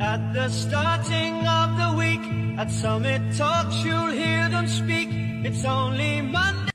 At the starting of the week, at Summit Talks you'll hear them speak. It's only Monday.